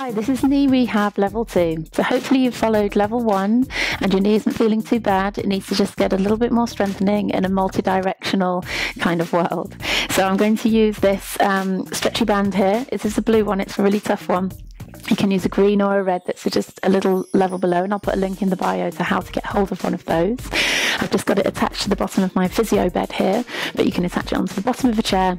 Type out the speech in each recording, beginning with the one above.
Hi, this is knee rehab level 2. So hopefully you've followed level 1 and your knee isn't feeling too bad. It needs to just get a little bit more strengthening in a multi-directional kind of world. So I'm going to use this stretchy band here. This is a blue one, it's a really tough one. You can use a green or a red that's just a little level below, and I'll put a link in the bio to how to get hold of one of those. I've just got it attached to the bottom of my physio bed here, but you can attach it onto the bottom of a chair.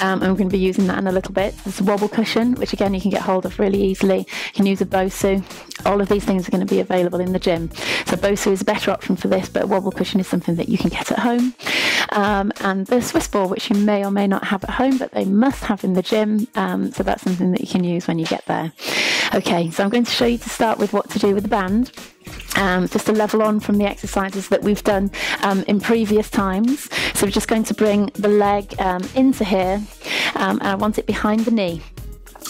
And we're going to be using that in a little bit. There's a wobble cushion, which again you can get hold of really easily. You can use a BOSU. All of these things are going to be available in the gym. So BOSU is a better option for this, but a wobble cushion is something that you can get at home. And the Swiss ball, which you may or may not have at home, but they must have in the gym. So that's something that you can use when you get there. Okay, so I'm going to show you to start with what to do with the band. Just to level on from the exercises that we've done in previous times. So we're just going to bring the leg into here, and I want it behind the knee.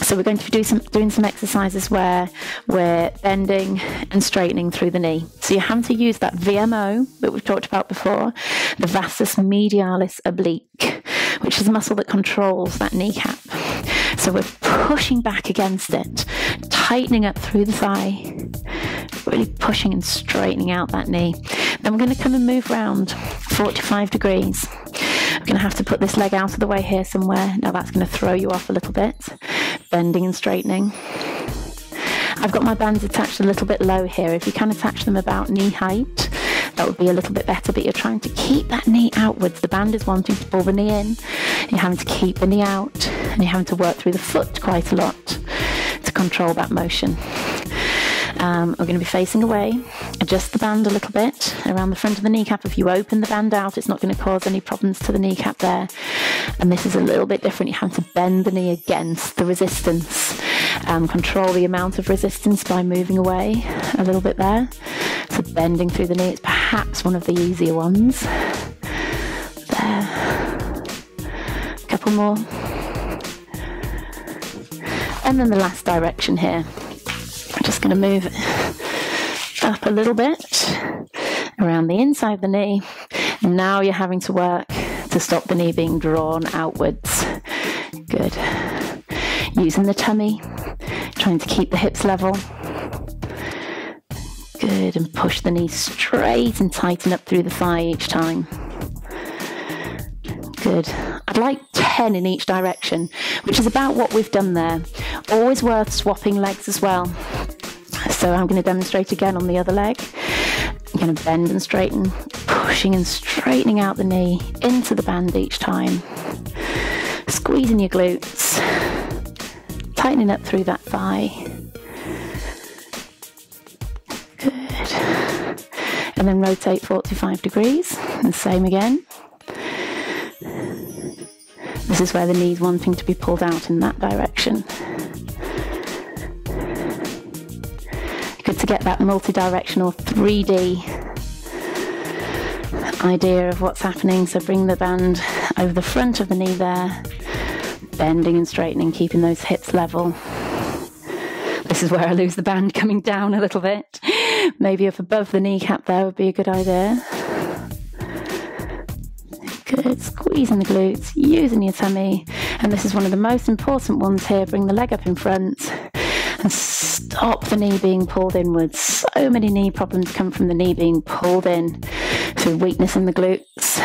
So we're going to be doing some exercises where we're bending and straightening through the knee. So you have to use that VMO that we've talked about before, the vastus medialis oblique, which is a muscle that controls that kneecap. So we're pushing back against it, tightening up through the thigh, really pushing and straightening out that knee. Then we're going to come and move round 45 degrees. I'm going to have to put this leg out of the way here somewhere. Now that's going to throw you off a little bit. Bending and straightening. I've got my bands attached a little bit low here. If you can attach them about knee height, that would be a little bit better, but you're trying to keep that knee outwards. The band is wanting to pull the knee in, and you're having to keep the knee out, and you're having to work through the foot quite a lot to control that motion. We're going to be facing away. Adjust the band a little bit around the front of the kneecap. If you open the band out, it's not going to cause any problems to the kneecap there. And this is a little bit different. You have to bend the knee against the resistance. Control the amount of resistance by moving away a little bit there. So bending through the knee, it's perhaps one of the easier ones. There. A couple more. And then the last direction here. Just going to move it up a little bit around the inside of the knee. And now you're having to work to stop the knee being drawn outwards. Good. Using the tummy, trying to keep the hips level. Good, and push the knee straight and tighten up through the thigh each time. Good. I'd like 10 in each direction, which is about what we've done there. Always worth swapping legs as well. So I'm going to demonstrate again on the other leg. I'm going to bend and straighten, pushing and straightening out the knee into the band each time. Squeezing your glutes, tightening up through that thigh. Good. And then rotate 45 degrees, and same again. This is where the knee's wanting to be pulled out in that direction. Good to get that multi-directional 3D idea of what's happening. So bring the band over the front of the knee there, bending and straightening, keeping those hips level. This is where I lose the band, coming down a little bit. Maybe up above the kneecap there would be a good idea. Good, squeezing the glutes, using your tummy. And this is one of the most important ones here. Bring the leg up in front and stop the knee being pulled inwards. So many knee problems come from the knee being pulled in through weakness in the glutes.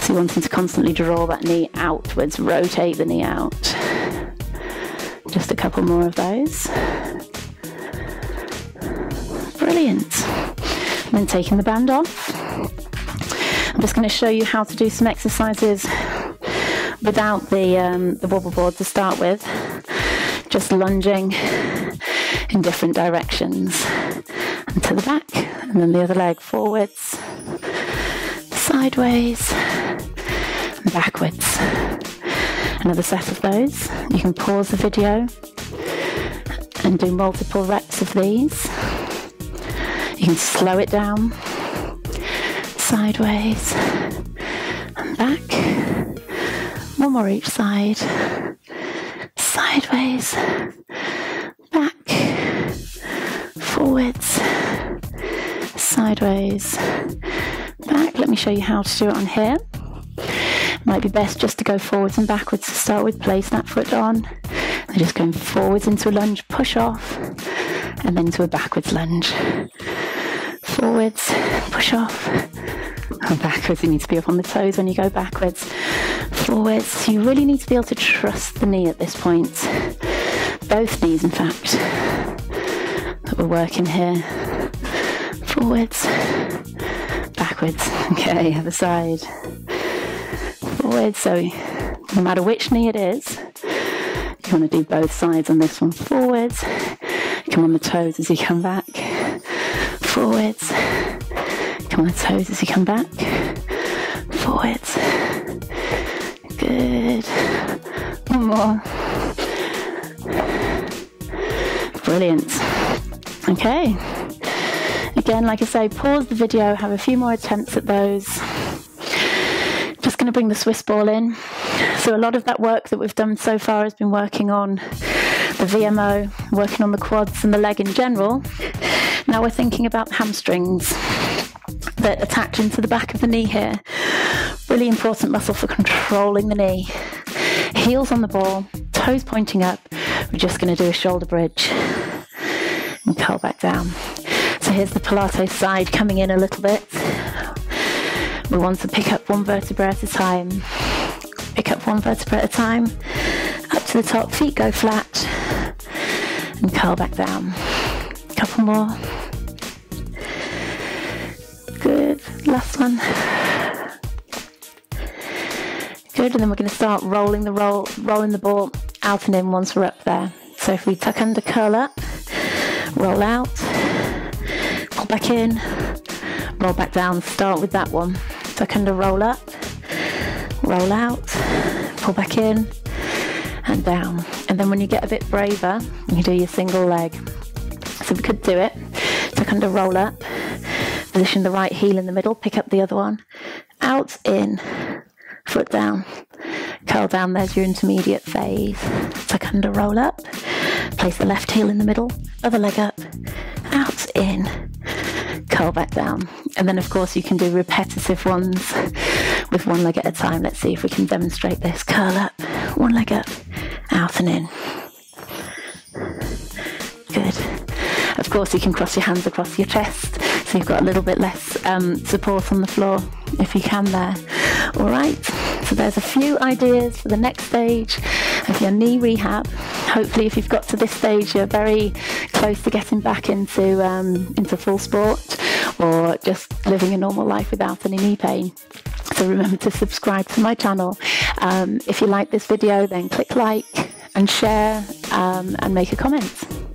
So you're wanting to constantly draw that knee outwards, rotate the knee out. Just a couple more of those. Brilliant. And then taking the band off. I'm just going to show you how to do some exercises without the wobble board to start with, just lunging in different directions, and to the back, and then the other leg forwards, sideways, and backwards. Another set of those. You can pause the video and do multiple reps of these. You can slow it down. Sideways and back, one more each side, sideways, back, forwards, sideways, back. Let me show you how to do it on here. Might be best just to go forwards and backwards to start with. Place that foot on, then So just going forwards into a lunge, push off, and then into a backwards lunge. Forwards, push off, and backwards. You need to be up on the toes when you go backwards. Forwards, you really need to be able to trust the knee at this point. Both knees, in fact, that we're working here. Forwards, backwards. Okay, other side. Forwards, so no matter which knee it is, you want to do both sides on this one. Forwards, come on the toes as you come back. Forwards, come on the toes as you come back. Forwards, good. One more. Brilliant. Okay. Again, like I say, pause the video, have a few more attempts at those. Just going to bring the Swiss ball in. So a lot of that work that we've done so far has been working on the VMO, working on the quads and the leg in general. Now we're thinking about hamstrings that attach into the back of the knee here. Really important muscle for controlling the knee. Heels on the ball, toes pointing up. We're just going to do a shoulder bridge and curl back down. So here's the Pilates side coming in a little bit. We want to pick up one vertebra at a time. Pick up one vertebra at a time, up to the top, feet go flat, and curl back down. Couple more. Good, last one. Good, and then we're going to start rolling the ball out and in once we're up there. So if we tuck under, curl up, roll out, pull back in, roll back down, start with that one. Tuck under, roll up, roll out, pull back in, and down. And then when you get a bit braver, you do your single leg. So we could do it, tuck under, roll up, position the right heel in the middle, pick up the other one, out, in, foot down, curl down, there's your intermediate phase. Tuck under, roll up, place the left heel in the middle, other leg up, out, in, curl back down. And then of course you can do repetitive ones with one leg at a time. Let's see if we can demonstrate this. Curl up, one leg up, out and in. Good. Of course you can cross your hands across your chest so you've got a little bit less support on the floor if you can there. All right, so there's a few ideas for the next stage of your knee rehab. Hopefully if you've got to this stage you're very close to getting back into full sport or just living a normal life without any knee pain. So remember to subscribe to my channel. If you like this video then click like and share and make a comment.